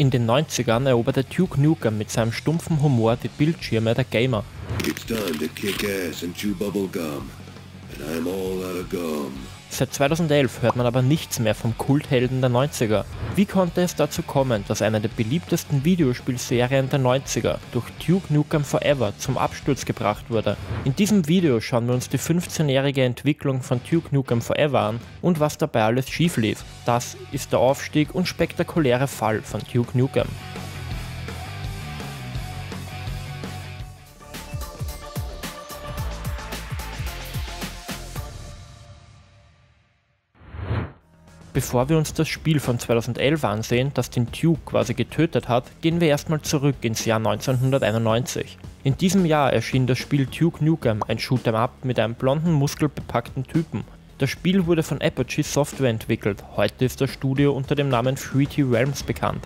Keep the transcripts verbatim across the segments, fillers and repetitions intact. In den neunzigern eroberte Duke Nukem mit seinem stumpfen Humor die Bildschirme der Gamer. Seit zweitausendelf hört man aber nichts mehr vom Kulthelden der neunziger. Wie konnte es dazu kommen, dass eine der beliebtesten Videospielserien der neunziger durch Duke Nukem Forever zum Absturz gebracht wurde? In diesem Video schauen wir uns die fünfzehnjährige Entwicklung von Duke Nukem Forever an und was dabei alles schief lief. Das ist der Aufstieg und spektakuläre Fall von Duke Nukem. Bevor wir uns das Spiel von zweitausendelf ansehen, das den Duke quasi getötet hat, gehen wir erstmal zurück ins Jahr neunzehnhunderteinundneunzig. In diesem Jahr erschien das Spiel Duke Nukem, ein Shoot'em Up mit einem blonden, muskelbepackten Typen. Das Spiel wurde von Apogee Software entwickelt, heute ist das Studio unter dem Namen drei D Realms bekannt.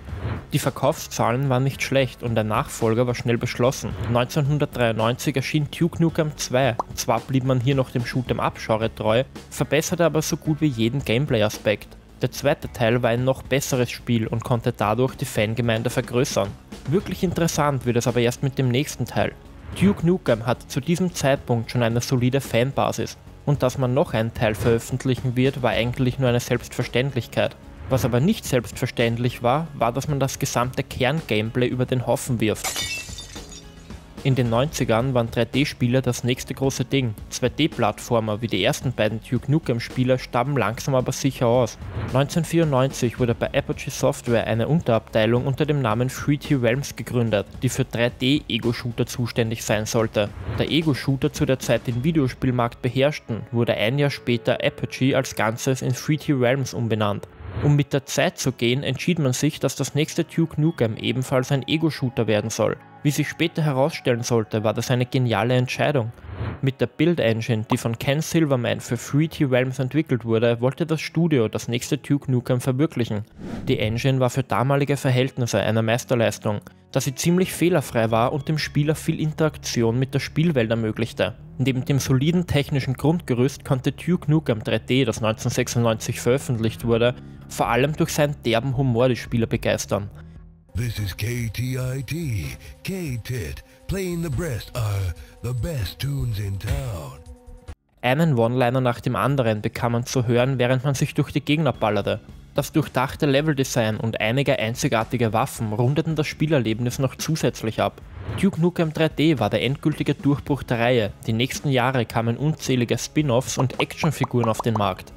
Die Verkaufszahlen waren nicht schlecht und der Nachfolger war schnell beschlossen. neunzehnhundertdreiundneunzig erschien Duke Nukem zwei, zwar blieb man hier noch dem Shoot'em-up-Genre treu, verbesserte aber so gut wie jeden Gameplay-Aspekt. Der zweite Teil war ein noch besseres Spiel und konnte dadurch die Fangemeinde vergrößern. Wirklich interessant wird es aber erst mit dem nächsten Teil. Duke Nukem hatte zu diesem Zeitpunkt schon eine solide Fanbasis und dass man noch einen Teil veröffentlichen wird, war eigentlich nur eine Selbstverständlichkeit. Was aber nicht selbstverständlich war, war, dass man das gesamte Kerngameplay über den Haufen wirft. In den neunzigern waren drei D-Spiele das nächste große Ding, zwei D-Plattformer wie die ersten beiden Duke Nukem-Spiele starben langsam aber sicher aus. neunzehnhundertvierundneunzig wurde bei Apogee Software eine Unterabteilung unter dem Namen drei D Realms gegründet, die für drei D-Ego-Shooter zuständig sein sollte. Da Ego-Shooter zu der Zeit den Videospielmarkt beherrschten, wurde ein Jahr später Apogee als Ganzes in drei D Realms umbenannt. Um mit der Zeit zu gehen, entschied man sich, dass das nächste Duke Nukem ebenfalls ein Ego-Shooter werden soll. Wie sich später herausstellen sollte, war das eine geniale Entscheidung. Mit der Build Engine, die von Ken Silverman für drei D Realms entwickelt wurde, wollte das Studio das nächste Duke Nukem verwirklichen. Die Engine war für damalige Verhältnisse eine Meisterleistung, da sie ziemlich fehlerfrei war und dem Spieler viel Interaktion mit der Spielwelt ermöglichte. Neben dem soliden technischen Grundgerüst konnte Duke Nukem drei D, das neunzehnhundertsechsundneunzig veröffentlicht wurde, vor allem durch seinen derben Humor die Spieler begeistern. This is K T I T, K-Tit, playing the breast are the best tunes in town. Einen One-Liner nach dem anderen bekam man zu hören, während man sich durch die Gegner ballerte. Das durchdachte Leveldesign und einige einzigartige Waffen rundeten das Spielerlebnis noch zusätzlich ab. Duke Nukem drei D war der endgültige Durchbruch der Reihe, die nächsten Jahre kamen unzählige Spin-Offs und Actionfiguren auf den Markt.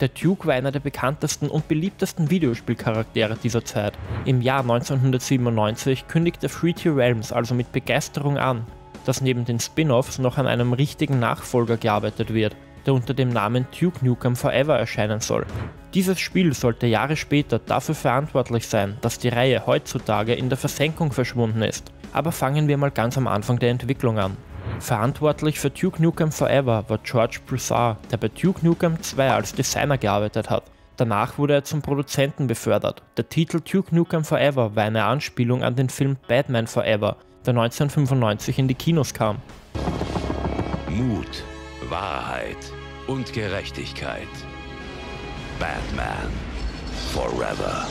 Der Duke war einer der bekanntesten und beliebtesten Videospielcharaktere dieser Zeit. Im Jahr neunzehnhundertsiebenundneunzig kündigte drei D Realms also mit Begeisterung an, dass neben den Spin-Offs noch an einem richtigen Nachfolger gearbeitet wird, der unter dem Namen Duke Nukem Forever erscheinen soll. Dieses Spiel sollte Jahre später dafür verantwortlich sein, dass die Reihe heutzutage in der Versenkung verschwunden ist. Aber fangen wir mal ganz am Anfang der Entwicklung an. Verantwortlich für Duke Nukem Forever war George Broussard, der bei Duke Nukem zwei als Designer gearbeitet hat. Danach wurde er zum Produzenten befördert. Der Titel Duke Nukem Forever war eine Anspielung an den Film Batman Forever, der neunzehnhundertfünfundneunzig in die Kinos kam. Mut, Wahrheit und Gerechtigkeit. Batman Forever.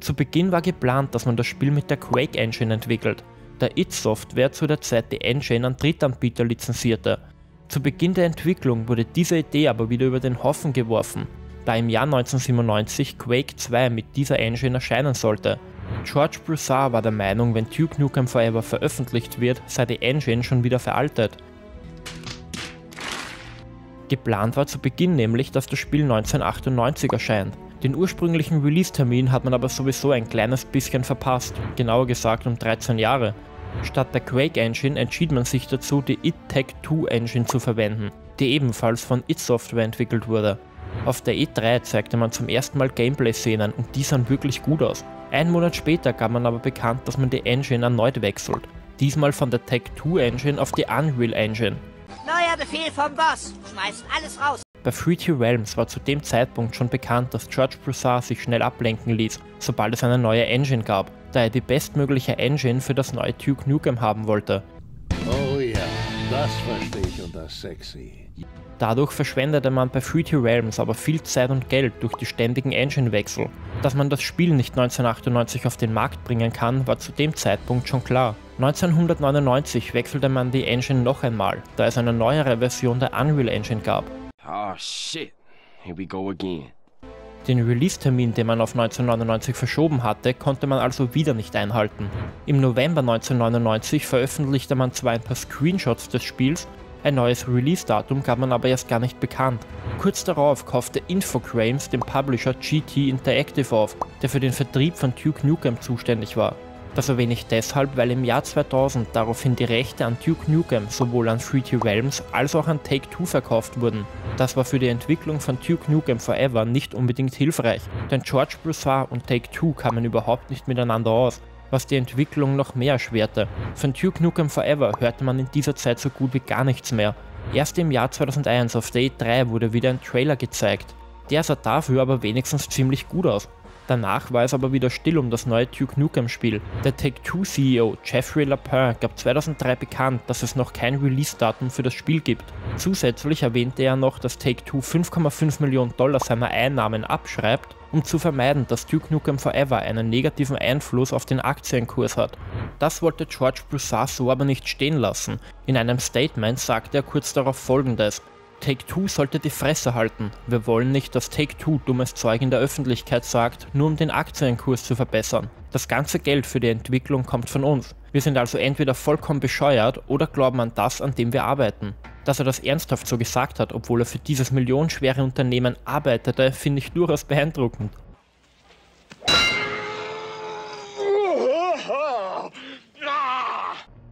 Zu Beginn war geplant, dass man das Spiel mit der Quake Engine entwickelt, da id Software zu der Zeit die Engine an Drittanbieter lizenzierte. Zu Beginn der Entwicklung wurde diese Idee aber wieder über den Haufen geworfen, da im Jahr neunzehnhundertsiebenundneunzig Quake zwei mit dieser Engine erscheinen sollte. George Broussard war der Meinung, wenn Duke Nukem Forever veröffentlicht wird, sei die Engine schon wieder veraltet. Geplant war zu Beginn nämlich, dass das Spiel neunzehnhundertachtundneunzig erscheint. Den ursprünglichen Release-Termin hat man aber sowieso ein kleines bisschen verpasst, genauer gesagt um dreizehn Jahre. Statt der Quake Engine entschied man sich dazu, die Tech zwei Engine zu verwenden, die ebenfalls von id Software entwickelt wurde. Auf der E drei zeigte man zum ersten Mal Gameplay-Szenen und die sahen wirklich gut aus. Einen Monat später gab man aber bekannt, dass man die Engine erneut wechselt. Diesmal von der Tech zwei Engine auf die Unreal Engine. Neuer Befehl vom Boss, schmeißt alles raus. Bei drei D Realms war zu dem Zeitpunkt schon bekannt, dass George Broussard sich schnell ablenken ließ, sobald es eine neue Engine gab, da er die bestmögliche Engine für das neue Duke Nukem haben wollte. Oh ja, das verstehe ich und das sexy. Dadurch verschwendete man bei drei D Realms aber viel Zeit und Geld durch die ständigen Engine-Wechsel. Dass man das Spiel nicht neunzehnhundertachtundneunzig auf den Markt bringen kann, war zu dem Zeitpunkt schon klar. neunzehnhundertneunundneunzig wechselte man die Engine noch einmal, da es eine neuere Version der Unreal Engine gab. Oh shit, here we go again. Den Release-Termin, den man auf neunzehnhundertneunundneunzig verschoben hatte, konnte man also wieder nicht einhalten. Im November neunzehnhundertneunundneunzig veröffentlichte man zwar ein paar Screenshots des Spiels, ein neues Release-Datum gab man aber erst gar nicht bekannt. Kurz darauf kaufte Infogrames den Publisher G T Interactive auf, der für den Vertrieb von Duke Nukem zuständig war. Das erwähne ich deshalb, weil im Jahr zweitausend daraufhin die Rechte an Duke Nukem sowohl an drei D Realms als auch an Take-Two verkauft wurden. Das war für die Entwicklung von Duke Nukem Forever nicht unbedingt hilfreich, denn George Broussard und Take-Two kamen überhaupt nicht miteinander aus, was die Entwicklung noch mehr erschwerte. Von Duke Nukem Forever hörte man in dieser Zeit so gut wie gar nichts mehr. Erst im Jahr zweitausendeins auf der E drei wurde wieder ein Trailer gezeigt. Der sah dafür aber wenigstens ziemlich gut aus. Danach war es aber wieder still um das neue Duke Nukem Spiel. Der Take-Two C E O Jeffrey Lapin gab zweitausenddrei bekannt, dass es noch kein Release-Datum für das Spiel gibt. Zusätzlich erwähnte er noch, dass Take-Two fünf Komma fünf Millionen Dollar seiner Einnahmen abschreibt, um zu vermeiden, dass Duke Nukem Forever einen negativen Einfluss auf den Aktienkurs hat. Das wollte George Broussard so aber nicht stehen lassen. In einem Statement sagte er kurz darauf Folgendes: Take-Two sollte die Fresse halten. Wir wollen nicht, dass Take-Two dummes Zeug in der Öffentlichkeit sagt, nur um den Aktienkurs zu verbessern. Das ganze Geld für die Entwicklung kommt von uns. Wir sind also entweder vollkommen bescheuert oder glauben an das, an dem wir arbeiten. Dass er das ernsthaft so gesagt hat, obwohl er für dieses millionenschwere Unternehmen arbeitete, finde ich durchaus beeindruckend.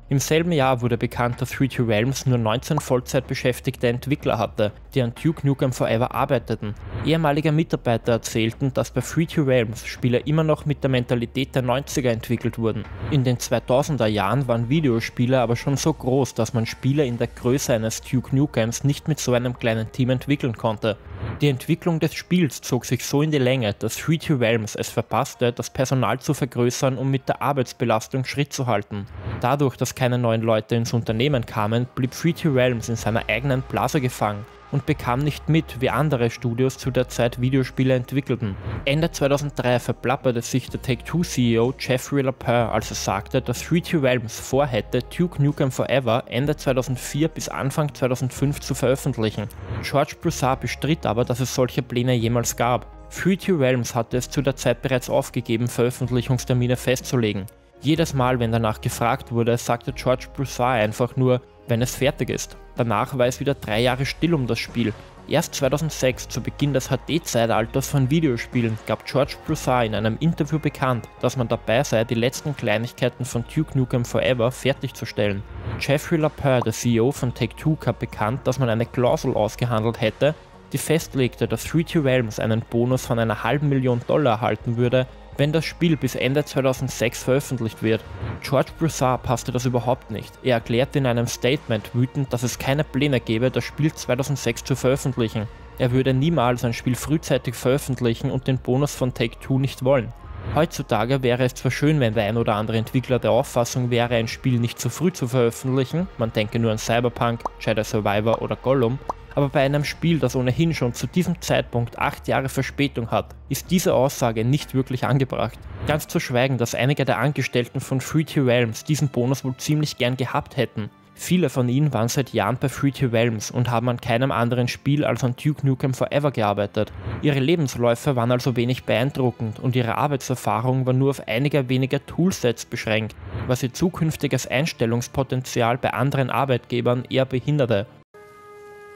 Im selben Jahr wurde bekannt, dass drei D Realms nur neunzehn vollzeitbeschäftigte Entwickler hatte, die an Duke Nukem Forever arbeiteten. Ehemalige Mitarbeiter erzählten, dass bei drei D Realms Spiele immer noch mit der Mentalität der neunziger entwickelt wurden. In den zweitausender Jahren waren Videospiele aber schon so groß, dass man Spiele in der Größe eines Duke Nukems nicht mit so einem kleinen Team entwickeln konnte. Die Entwicklung des Spiels zog sich so in die Länge, dass drei D Realms es verpasste, das Personal zu vergrößern, um mit der Arbeitsbelastung Schritt zu halten. Dadurch, dass keine neuen Leute ins Unternehmen kamen, blieb drei D Realms in seiner eigenen Blase gefangen und bekam nicht mit, wie andere Studios zu der Zeit Videospiele entwickelten. Ende zweitausenddrei verplapperte sich der Take-Two C E O Jeffrey Lapin, als er sagte, dass drei D Realms vorhätte, Duke Nukem Forever Ende zweitausendvier bis Anfang zweitausendfünf zu veröffentlichen. George Broussard bestritt aber, dass es solche Pläne jemals gab. drei D Realms hatte es zu der Zeit bereits aufgegeben, Veröffentlichungstermine festzulegen. Jedes Mal, wenn danach gefragt wurde, sagte George Broussard einfach nur, wenn es fertig ist. Danach war es wieder drei Jahre still um das Spiel. Erst zweitausendsechs, zu Beginn des H D-Zeitalters von Videospielen, gab George Broussard in einem Interview bekannt, dass man dabei sei, die letzten Kleinigkeiten von Duke Nukem Forever fertigzustellen. Jeffrey Lapin, der C E O von Take-Two, gab bekannt, dass man eine Klausel ausgehandelt hätte, die festlegte, dass drei D Realms einen Bonus von einer halben Million Dollar erhalten würde, wenn das Spiel bis Ende zweitausendsechs veröffentlicht wird. George Broussard passte das überhaupt nicht. Er erklärte in einem Statement wütend, dass es keine Pläne gäbe, das Spiel zweitausendsechs zu veröffentlichen. Er würde niemals ein Spiel frühzeitig veröffentlichen und den Bonus von Take-Two nicht wollen. Heutzutage wäre es zwar schön, wenn der ein oder andere Entwickler der Auffassung wäre, ein Spiel nicht zu früh zu veröffentlichen, man denke nur an Cyberpunk, Jedi Survivor oder Gollum, aber bei einem Spiel, das ohnehin schon zu diesem Zeitpunkt acht Jahre Verspätung hat, ist diese Aussage nicht wirklich angebracht. Ganz zu schweigen, dass einige der Angestellten von drei D Realms diesen Bonus wohl ziemlich gern gehabt hätten. Viele von ihnen waren seit Jahren bei drei D Realms und haben an keinem anderen Spiel als an Duke Nukem Forever gearbeitet. Ihre Lebensläufe waren also wenig beeindruckend und ihre Arbeitserfahrung war nur auf einige wenige Toolsets beschränkt, was ihr zukünftiges Einstellungspotenzial bei anderen Arbeitgebern eher behinderte.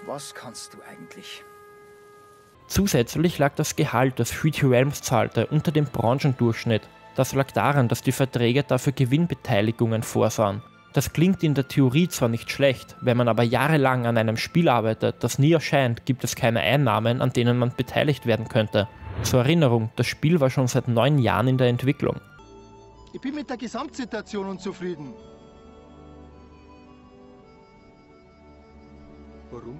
Was kannst du eigentlich? Zusätzlich lag das Gehalt, das drei D Realms zahlte, unter dem Branchendurchschnitt. Das lag daran, dass die Verträge dafür Gewinnbeteiligungen vorsahen. Das klingt in der Theorie zwar nicht schlecht, wenn man aber jahrelang an einem Spiel arbeitet, das nie erscheint, gibt es keine Einnahmen, an denen man beteiligt werden könnte. Zur Erinnerung, das Spiel war schon seit neun Jahren in der Entwicklung. Ich bin mit der Gesamtsituation unzufrieden. Warum?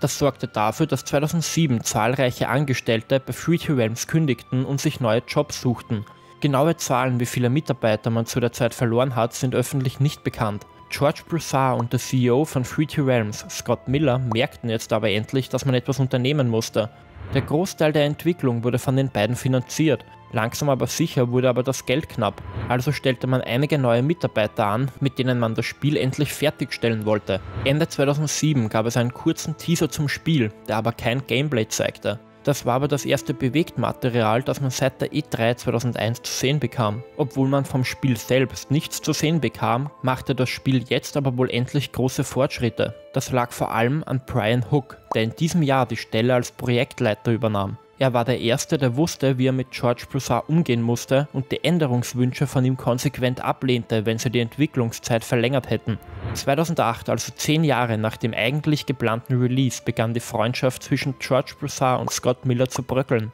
Das sorgte dafür, dass zweitausendsieben zahlreiche Angestellte bei drei D Realms kündigten und sich neue Jobs suchten. Genaue Zahlen, wie viele Mitarbeiter man zu der Zeit verloren hat, sind öffentlich nicht bekannt. George Broussard und der C E O von drei D Realms, Scott Miller, merkten jetzt aber endlich, dass man etwas unternehmen musste. Der Großteil der Entwicklung wurde von den beiden finanziert, langsam aber sicher wurde aber das Geld knapp, also stellte man einige neue Mitarbeiter an, mit denen man das Spiel endlich fertigstellen wollte. Ende zweitausendsieben gab es einen kurzen Teaser zum Spiel, der aber kein Gameplay zeigte. Das war aber das erste Bewegtmaterial, das man seit der E drei zweitausendeins zu sehen bekam. Obwohl man vom Spiel selbst nichts zu sehen bekam, machte das Spiel jetzt aber wohl endlich große Fortschritte. Das lag vor allem an Brian Hook, der in diesem Jahr die Stelle als Projektleiter übernahm. Er war der Erste, der wusste, wie er mit George Broussard umgehen musste und die Änderungswünsche von ihm konsequent ablehnte, wenn sie die Entwicklungszeit verlängert hätten. zweitausendacht, also zehn Jahre nach dem eigentlich geplanten Release, begann die Freundschaft zwischen George Broussard und Scott Miller zu bröckeln.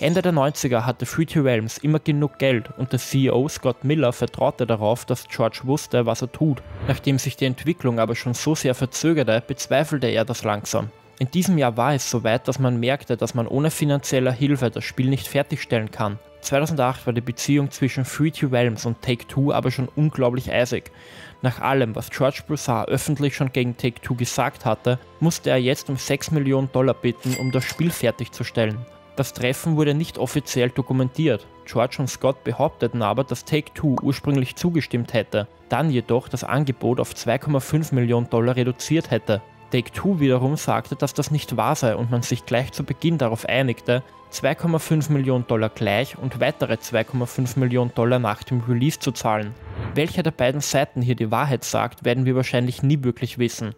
Ende der neunziger hatte drei D Realms immer genug Geld und der C E O Scott Miller vertraute darauf, dass George wusste, was er tut. Nachdem sich die Entwicklung aber schon so sehr verzögerte, bezweifelte er das langsam. In diesem Jahr war es soweit, dass man merkte, dass man ohne finanzieller Hilfe das Spiel nicht fertigstellen kann. zweitausendacht war die Beziehung zwischen drei D Realms und Take-Two aber schon unglaublich eisig. Nach allem, was George Broussard öffentlich schon gegen Take-Two gesagt hatte, musste er jetzt um sechs Millionen Dollar bitten, um das Spiel fertigzustellen. Das Treffen wurde nicht offiziell dokumentiert, George und Scott behaupteten aber, dass Take-Two ursprünglich zugestimmt hätte, dann jedoch das Angebot auf zwei Komma fünf Millionen Dollar reduziert hätte. Take-Two wiederum sagte, dass das nicht wahr sei und man sich gleich zu Beginn darauf einigte, zwei Komma fünf Millionen Dollar gleich und weitere zwei Komma fünf Millionen Dollar nach dem Release zu zahlen. Welcher der beiden Seiten hier die Wahrheit sagt, werden wir wahrscheinlich nie wirklich wissen.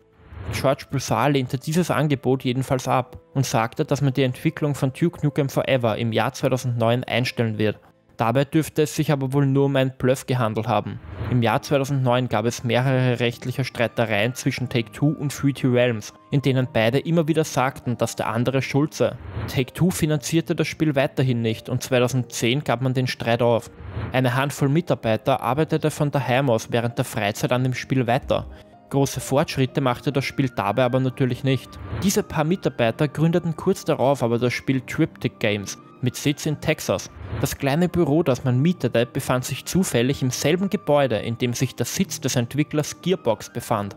George Broussard lehnte dieses Angebot jedenfalls ab und sagte, dass man die Entwicklung von Duke Nukem Forever im Jahr zweitausendneun einstellen wird. Dabei dürfte es sich aber wohl nur um einen Bluff gehandelt haben. Im Jahr zweitausendneun gab es mehrere rechtliche Streitereien zwischen Take-Two und drei D Realms, in denen beide immer wieder sagten, dass der andere schuld sei. Take-Two finanzierte das Spiel weiterhin nicht und zweitausendzehn gab man den Streit auf. Eine Handvoll Mitarbeiter arbeitete von daheim aus während der Freizeit an dem Spiel weiter. Große Fortschritte machte das Spiel dabei aber natürlich nicht. Diese paar Mitarbeiter gründeten kurz darauf aber das Spiel Triptych Games mit Sitz in Texas. Das kleine Büro, das man mietete, befand sich zufällig im selben Gebäude, in dem sich der Sitz des Entwicklers Gearbox befand.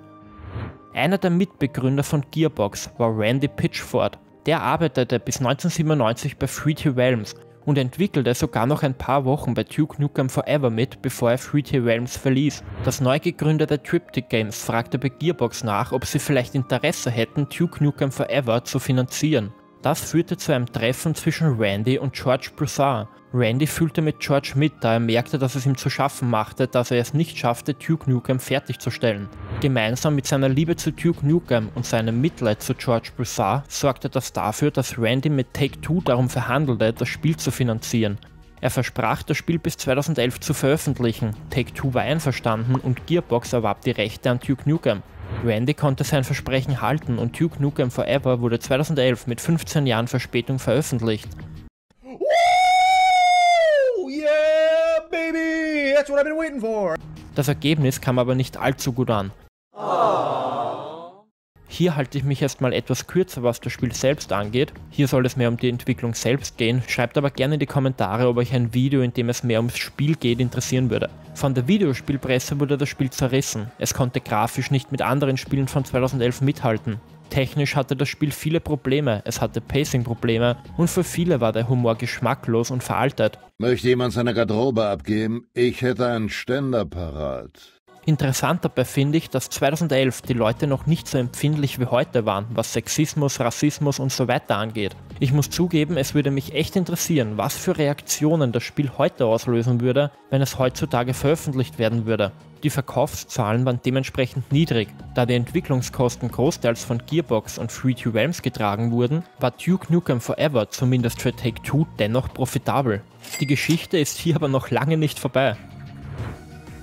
Einer der Mitbegründer von Gearbox war Randy Pitchford. Der arbeitete bis neunzehnhundertsiebenundneunzig bei drei D Realms und entwickelte sogar noch ein paar Wochen bei Duke Nukem Forever mit, bevor er drei D Realms verließ. Das neu gegründete Triptych Games fragte bei Gearbox nach, ob sie vielleicht Interesse hätten, Duke Nukem Forever zu finanzieren. Das führte zu einem Treffen zwischen Randy und George Broussard. Randy fühlte mit George mit, da er merkte, dass es ihm zu schaffen machte, dass er es nicht schaffte, Duke Nukem fertigzustellen. Gemeinsam mit seiner Liebe zu Duke Nukem und seinem Mitleid zu George Broussard sorgte das dafür, dass Randy mit Take-Two darum verhandelte, das Spiel zu finanzieren. Er versprach, das Spiel bis zweitausendelf zu veröffentlichen, Take-Two war einverstanden und Gearbox erwarb die Rechte an Duke Nukem. Randy konnte sein Versprechen halten und Duke Nukem Forever wurde zweitausendelf mit fünfzehn Jahren Verspätung veröffentlicht. Das Ergebnis kam aber nicht allzu gut an. Hier halte ich mich erstmal etwas kürzer, was das Spiel selbst angeht. Hier soll es mehr um die Entwicklung selbst gehen. Schreibt aber gerne in die Kommentare, ob euch ein Video, in dem es mehr ums Spiel geht, interessieren würde. Von der Videospielpresse wurde das Spiel zerrissen. Es konnte grafisch nicht mit anderen Spielen von zweitausendelf mithalten. Technisch hatte das Spiel viele Probleme, es hatte Pacing-Probleme und für viele war der Humor geschmacklos und veraltet. Möchte jemand seine Garderobe abgeben? Ich hätte einen Ständer parat. Interessant dabei finde ich, dass zweitausendelf die Leute noch nicht so empfindlich wie heute waren, was Sexismus, Rassismus und so weiter angeht. Ich muss zugeben, es würde mich echt interessieren, was für Reaktionen das Spiel heute auslösen würde, wenn es heutzutage veröffentlicht werden würde. Die Verkaufszahlen waren dementsprechend niedrig. Da die Entwicklungskosten großteils von Gearbox und drei D Realms getragen wurden, war Duke Nukem Forever zumindest für Take-Two dennoch profitabel. Die Geschichte ist hier aber noch lange nicht vorbei.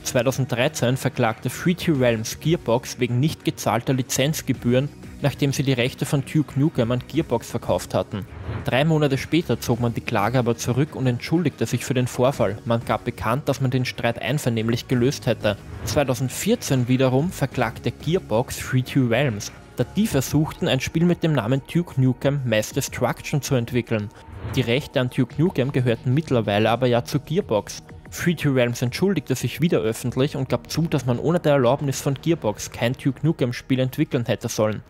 zweitausenddreizehn verklagte drei D Realms Gearbox wegen nicht gezahlter Lizenzgebühren, nachdem sie die Rechte von Duke Nukem an Gearbox verkauft hatten. Drei Monate später zog man die Klage aber zurück und entschuldigte sich für den Vorfall. Man gab bekannt, dass man den Streit einvernehmlich gelöst hätte. zweitausendvierzehn wiederum verklagte Gearbox drei D Realms, da die versuchten, ein Spiel mit dem Namen Duke Nukem Mass Destruction zu entwickeln. Die Rechte an Duke Nukem gehörten mittlerweile aber ja zu Gearbox. drei D Realms entschuldigte sich wieder öffentlich und gab zu, dass man ohne die Erlaubnis von Gearbox kein Duke Nukem Spiel entwickeln hätte sollen.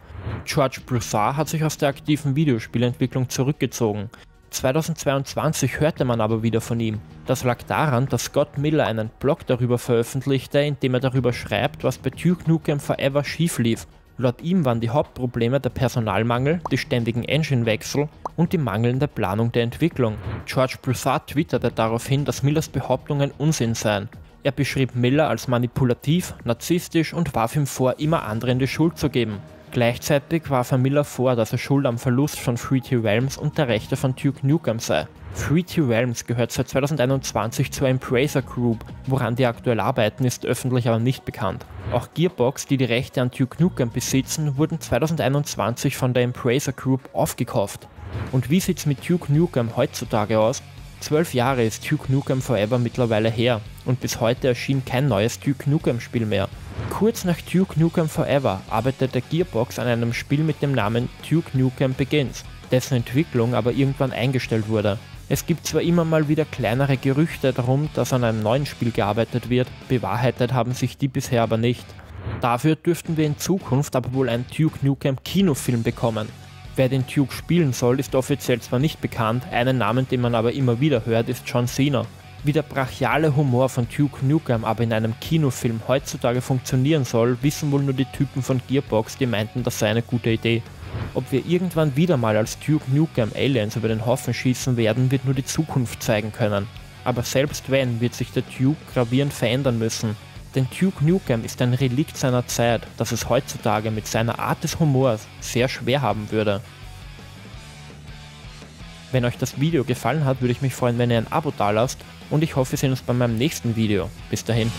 George Broussard hat sich aus der aktiven Videospielentwicklung zurückgezogen. zweitausendzweiundzwanzig hörte man aber wieder von ihm. Das lag daran, dass Scott Miller einen Blog darüber veröffentlichte, in dem er darüber schreibt, was bei Duke Nukem Forever schief lief. Laut ihm waren die Hauptprobleme der Personalmangel, die ständigen Engine-Wechsel und die mangelnde Planung der Entwicklung. George Broussard twitterte daraufhin, dass Millers Behauptungen Unsinn seien. Er beschrieb Miller als manipulativ, narzisstisch und warf ihm vor, immer anderen die Schuld zu geben. Gleichzeitig warf er Miller vor, dass er schuld am Verlust von drei D Realms und der Rechte von Duke Nukem sei. drei D Realms gehört seit zweitausendeinundzwanzig zur Embracer Group, woran die aktuell arbeiten, ist öffentlich aber nicht bekannt. Auch Gearbox, die die Rechte an Duke Nukem besitzen, wurden zweitausendeinundzwanzig von der Embracer Group aufgekauft. Und wie sieht's mit Duke Nukem heutzutage aus? Zwölf Jahre ist Duke Nukem Forever mittlerweile her und bis heute erschien kein neues Duke Nukem Spiel mehr. Kurz nach Duke Nukem Forever arbeitete Gearbox an einem Spiel mit dem Namen Duke Nukem Begins, dessen Entwicklung aber irgendwann eingestellt wurde. Es gibt zwar immer mal wieder kleinere Gerüchte darum, dass an einem neuen Spiel gearbeitet wird, bewahrheitet haben sich die bisher aber nicht. Dafür dürften wir in Zukunft aber wohl einen Duke Nukem Kinofilm bekommen. Wer den Duke spielen soll, ist offiziell zwar nicht bekannt, einen Namen, den man aber immer wieder hört, ist John Cena. Wie der brachiale Humor von Duke Nukem aber in einem Kinofilm heutzutage funktionieren soll, wissen wohl nur die Typen von Gearbox, die meinten, das sei eine gute Idee. Ob wir irgendwann wieder mal als Duke Nukem Aliens über den Haufen schießen werden, wird nur die Zukunft zeigen können. Aber selbst wenn, wird sich der Duke gravierend verändern müssen. Denn Duke Nukem ist ein Relikt seiner Zeit, das es heutzutage mit seiner Art des Humors sehr schwer haben würde. Wenn euch das Video gefallen hat, würde ich mich freuen, wenn ihr ein Abo dalasst und ich hoffe, wir sehen uns bei meinem nächsten Video. Bis dahin.